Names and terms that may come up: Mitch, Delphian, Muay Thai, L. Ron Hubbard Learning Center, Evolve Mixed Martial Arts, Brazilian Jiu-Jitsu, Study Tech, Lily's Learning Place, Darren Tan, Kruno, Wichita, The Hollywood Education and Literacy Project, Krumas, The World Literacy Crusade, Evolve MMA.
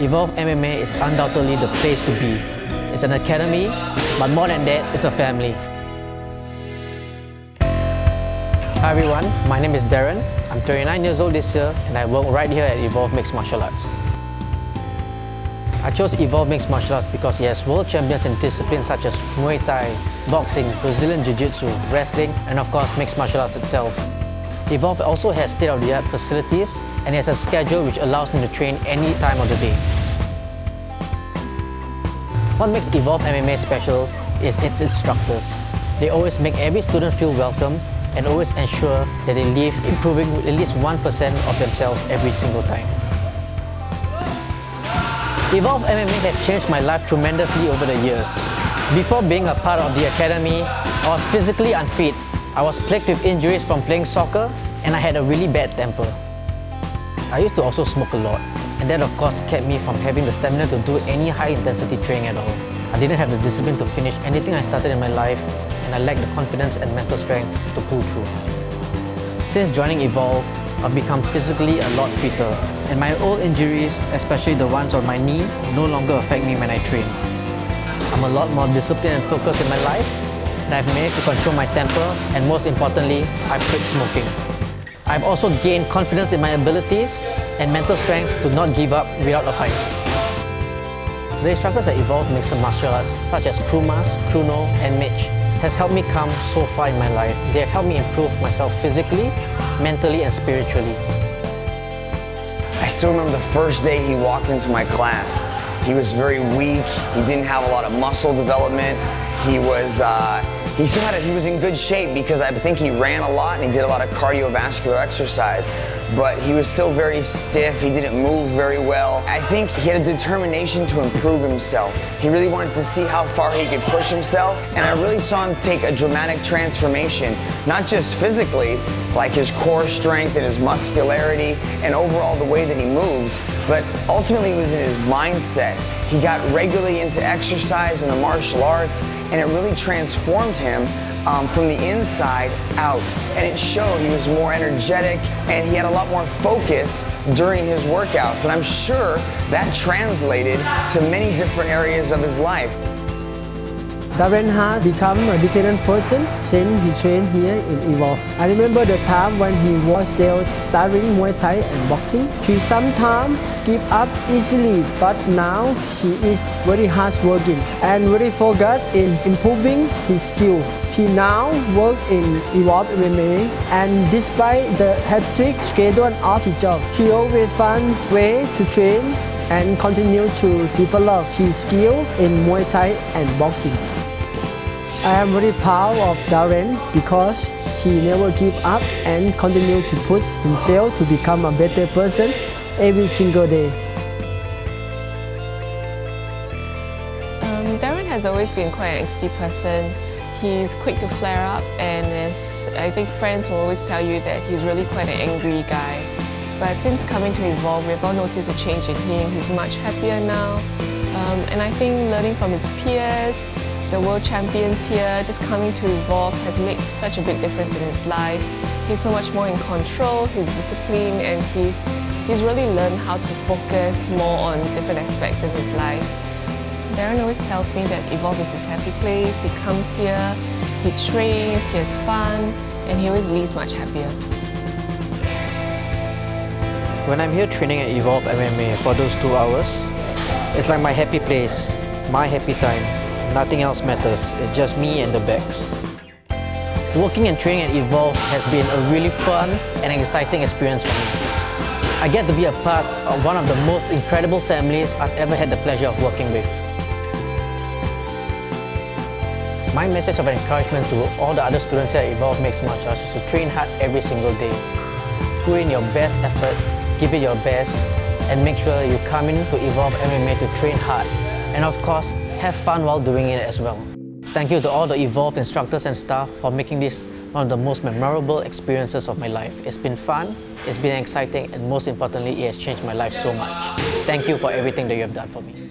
Evolve MMA is undoubtedly the place to be. It's an academy, but more than that, it's a family. Hi everyone, my name is Darren. I'm 29 years old this year and I work right here at Evolve Mixed Martial Arts. I chose Evolve Mixed Martial Arts because it has world champions in disciplines such as Muay Thai, boxing, Brazilian Jiu-Jitsu, wrestling, and of course Mixed Martial Arts itself. Evolve also has state-of-the-art facilities and has a schedule which allows me to train any time of the day. What makes Evolve MMA special is its instructors. They always make every student feel welcome and always ensure that they leave improving at least 1% of themselves every single time. Evolve MMA has changed my life tremendously over the years. Before being a part of the academy, I was physically unfit. I was plagued with injuries from playing soccer and I had a really bad temper. I used to also smoke a lot and that of course kept me from having the stamina to do any high intensity training at all. I didn't have the discipline to finish anything I started in my life and I lacked the confidence and mental strength to pull through. Since joining Evolve, I've become physically a lot fitter and my old injuries, especially the ones on my knee, no longer affect me when I train. I'm a lot more disciplined and focused in my life. And I've managed to control my temper and most importantly, I've quit smoking. I've also gained confidence in my abilities and mental strength to not give up without a fight. The instructors at Evolve Mixed Martial Arts such as Krumas, Kruno and Mitch has helped me come so far in my life. They have helped me improve myself physically, mentally and spiritually. I still remember the first day he walked into my class. He was very weak, he didn't have a lot of muscle development. He was in good shape because I think he ran a lot and he did a lot of cardiovascular exercise, but he was still very stiff, he didn't move very well. I think he had a determination to improve himself. He really wanted to see how far he could push himself, and I really saw him take a dramatic transformation, not just physically, like his core strength and his muscularity and overall the way that he moved, but ultimately it was in his mindset. He got regularly into exercise and the martial arts, and it really transformed him from the inside out. And it showed he was more energetic and he had a lot more focus during his workouts. And I'm sure that translated to many different areas of his life. Darren has become a different person since he trained here in Evolve. I remember the time when he was still studying Muay Thai and boxing. He sometimes gave up easily, but now he is very hard working and very focused in improving his skill. He now works in Evolve MMA, and despite the hectic schedule of his job, he always finds ways to train and continue to develop his skill in Muay Thai and boxing. I am very proud of Darren because he never gives up and continues to push himself to become a better person every single day. Darren has always been quite an angsty person. He's quick to flare up and I think friends will always tell you that he's really quite an angry guy. But since coming to Evolve, we've all noticed a change in him. He's much happier now. And I think learning from his peers, the world champions here, just coming to Evolve has made such a big difference in his life. He's so much more in control, he's disciplined, and he's really learned how to focus more on different aspects of his life. Darren always tells me that Evolve is his happy place. He comes here, he trains, he has fun, and he always leaves much happier. When I'm here training at Evolve MMA for those 2 hours, it's like my happy place, my happy time. Nothing else matters, it's just me and the bags. Working and training at Evolve has been a really fun and exciting experience for me. I get to be a part of one of the most incredible families I've ever had the pleasure of working with. My message of encouragement to all the other students here at Evolve Mixed Martial Arts is to train hard every single day. Put in your best effort, give it your best, and make sure you come in to Evolve MMA to train hard. And of course, have fun while doing it as well. Thank you to all the Evolve instructors and staff for making this one of the most memorable experiences of my life. It's been fun, it's been exciting, and most importantly, it has changed my life so much. Thank you for everything that you have done for me.